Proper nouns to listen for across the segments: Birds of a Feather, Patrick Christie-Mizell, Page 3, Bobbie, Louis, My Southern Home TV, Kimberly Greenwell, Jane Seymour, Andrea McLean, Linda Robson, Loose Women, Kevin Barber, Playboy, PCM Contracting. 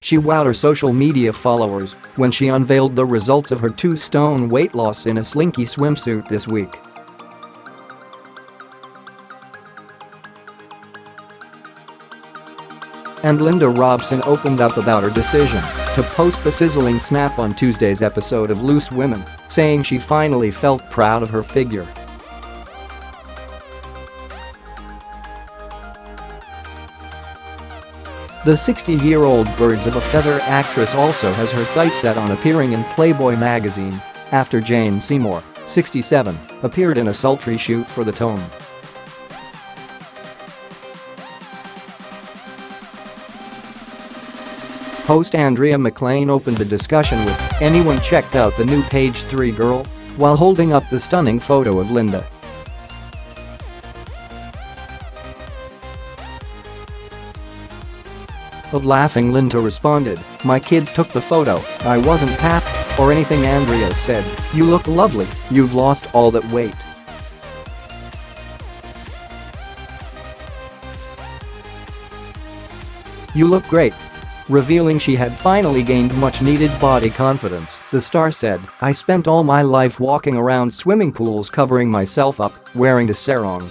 She wowed her social media followers when she unveiled the results of her 2-stone weight loss in a slinky swimsuit this week. And Linda Robson opened up about her decision to post the sizzling snap on Tuesday's episode of Loose Women, saying she finally felt proud of her figure. The 60-year-old Birds of a Feather actress also has her sights set on appearing in Playboy magazine after Jane Seymour, 67, appeared in a sultry shoot for the tome. Host Andrea McLean opened the discussion with, "Anyone checked out the new Page 3 girl?" while holding up the stunning photo of Linda. Of laughing, Linda responded, "My kids took the photo, I wasn't papped or anything." Andrea said, "You look lovely, you've lost all that weight." "You look great." Revealing she had finally gained much-needed body confidence, the star said, "I spent all my life walking around swimming pools covering myself up, wearing a sarong.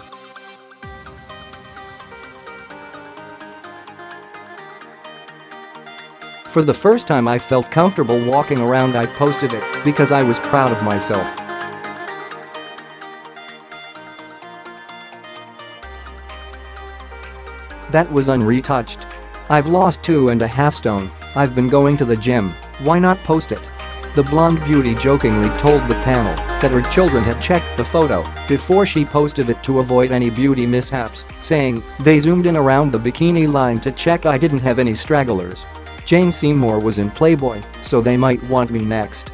For the first time I felt comfortable walking around. I posted it because I was proud of myself." "That was unretouched. I've lost 2.5 stone, I've been going to the gym, why not post it?" The blonde beauty jokingly told the panel that her children had checked the photo before she posted it to avoid any beauty mishaps, saying, "They zoomed in around the bikini line to check I didn't have any stragglers. Jane Seymour was in Playboy, so they might want me next."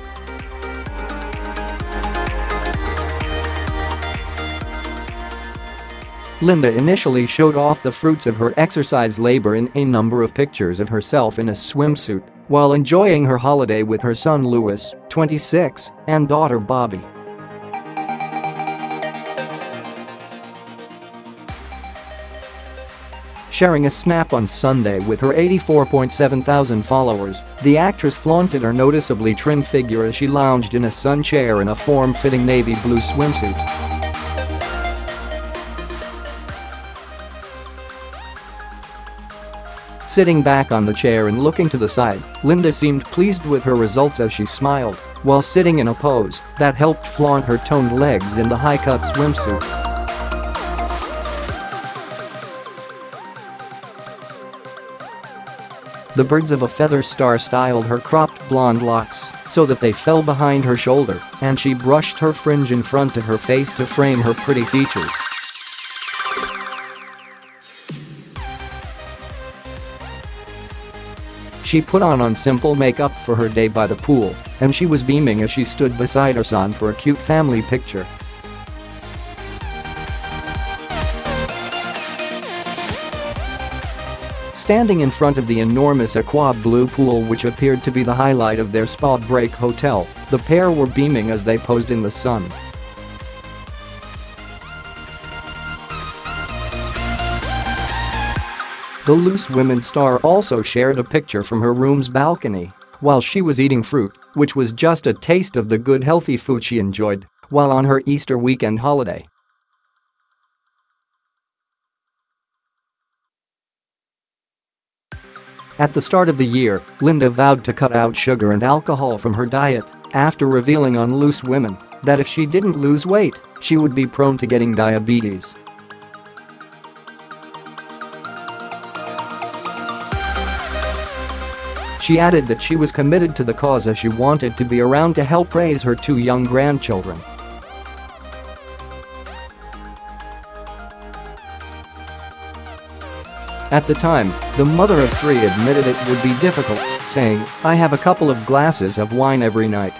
Linda initially showed off the fruits of her exercise labor in a number of pictures of herself in a swimsuit while enjoying her holiday with her son Louis, 26, and daughter Bobbie. Sharing a snap on Sunday with her 84,700 followers, the actress flaunted her noticeably trim figure as she lounged in a sun chair in a form-fitting navy blue swimsuit. Sitting back on the chair and looking to the side, Linda seemed pleased with her results as she smiled while sitting in a pose that helped flaunt her toned legs in the high-cut swimsuit. The Birds of a Feather star styled her cropped blonde locks so that they fell behind her shoulder, and she brushed her fringe in front of her face to frame her pretty features. She put on simple makeup for her day by the pool, and she was beaming as she stood beside her son for a cute family picture. Standing in front of the enormous aqua blue pool, which appeared to be the highlight of their spa break hotel, the pair were beaming as they posed in the sun. The Loose Women star also shared a picture from her room's balcony while she was eating fruit, which was just a taste of the good healthy food she enjoyed while on her Easter weekend holiday. At the start of the year, Linda vowed to cut out sugar and alcohol from her diet after revealing on Loose Women that if she didn't lose weight, she would be prone to getting diabetes. She added that she was committed to the cause as she wanted to be around to help raise her 2 young grandchildren. At the time, the mother of 3 admitted it would be difficult, saying, "I have a couple of glasses of wine every night."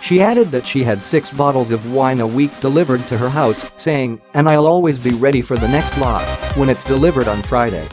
She added that she had 6 bottles of wine a week delivered to her house, saying, "And I'll always be ready for the next lot when it's delivered on Friday."